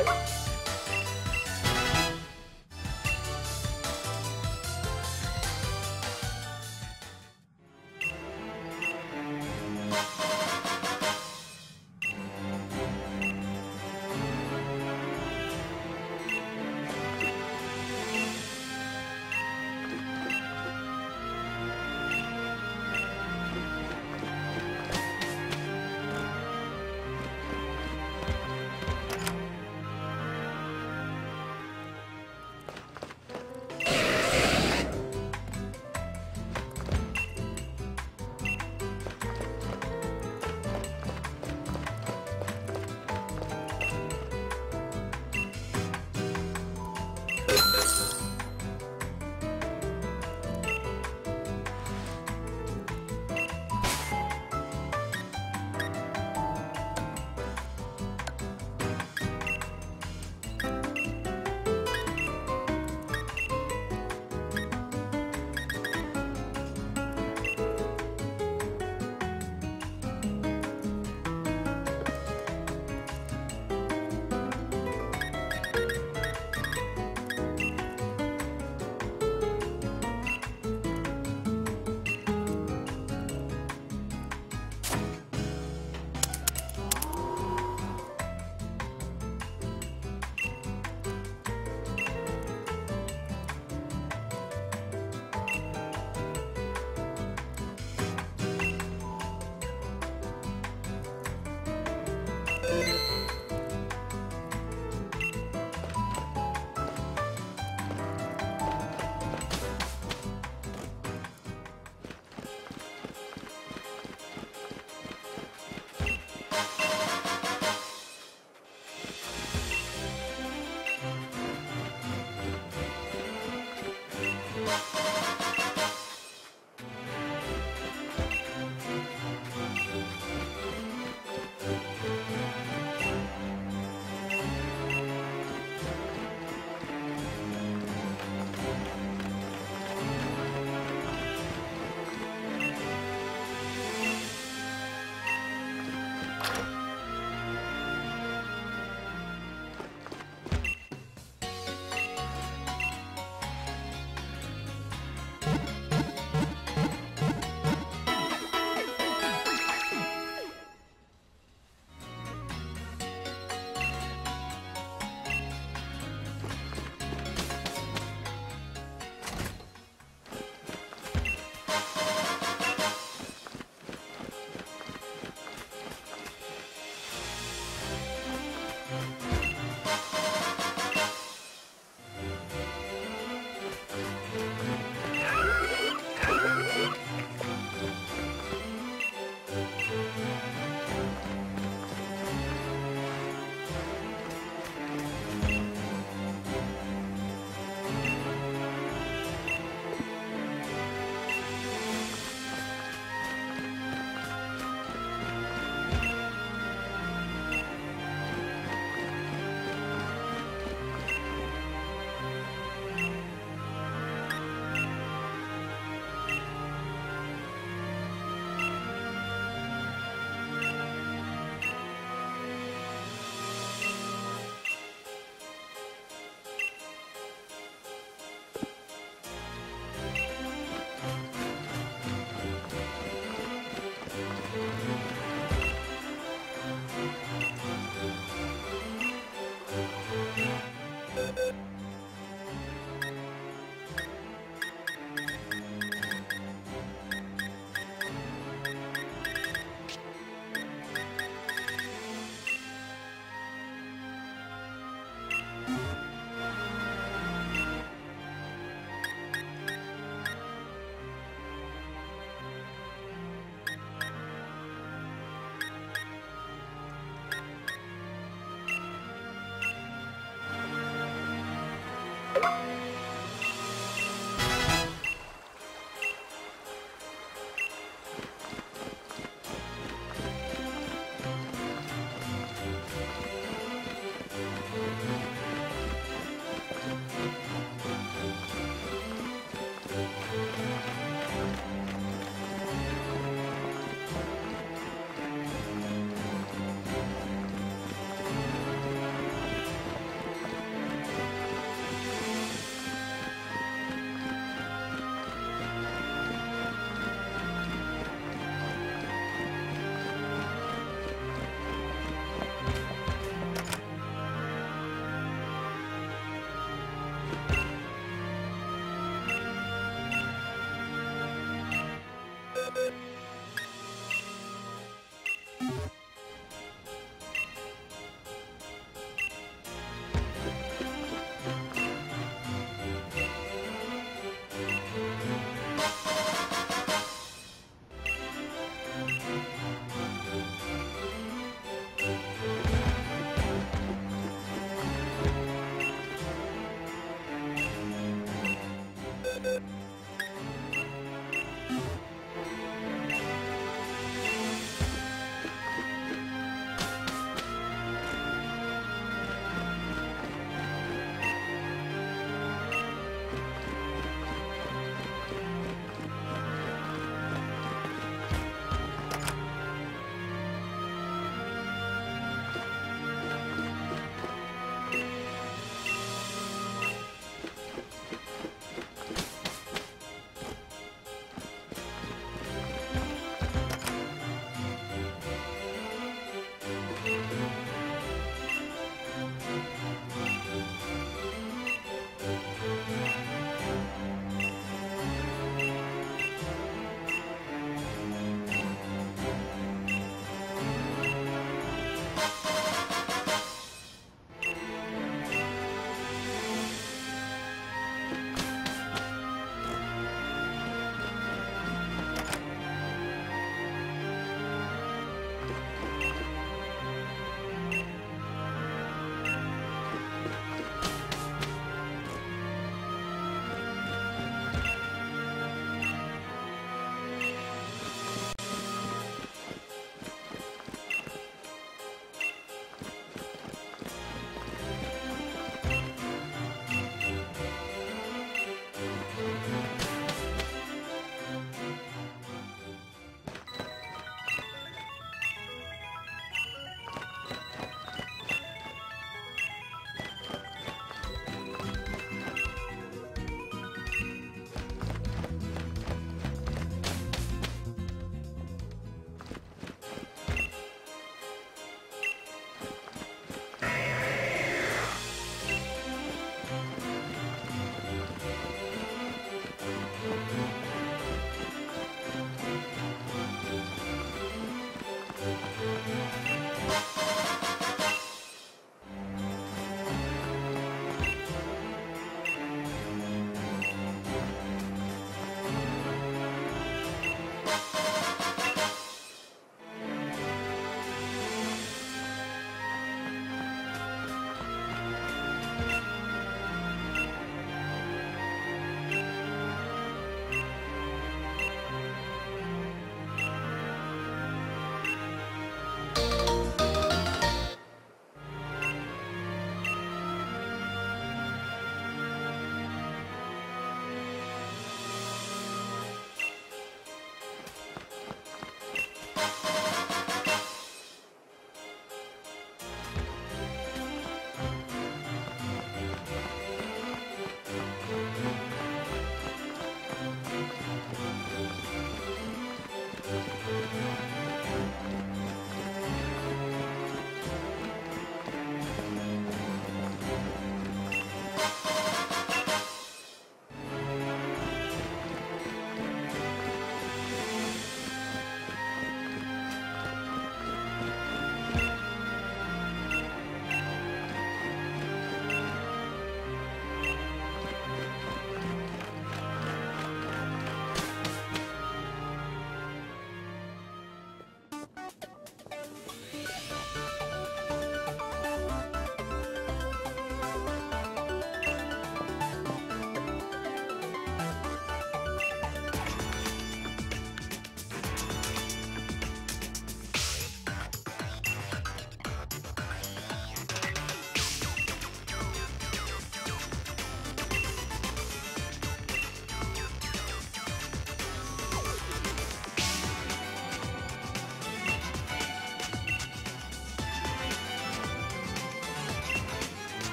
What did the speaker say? What?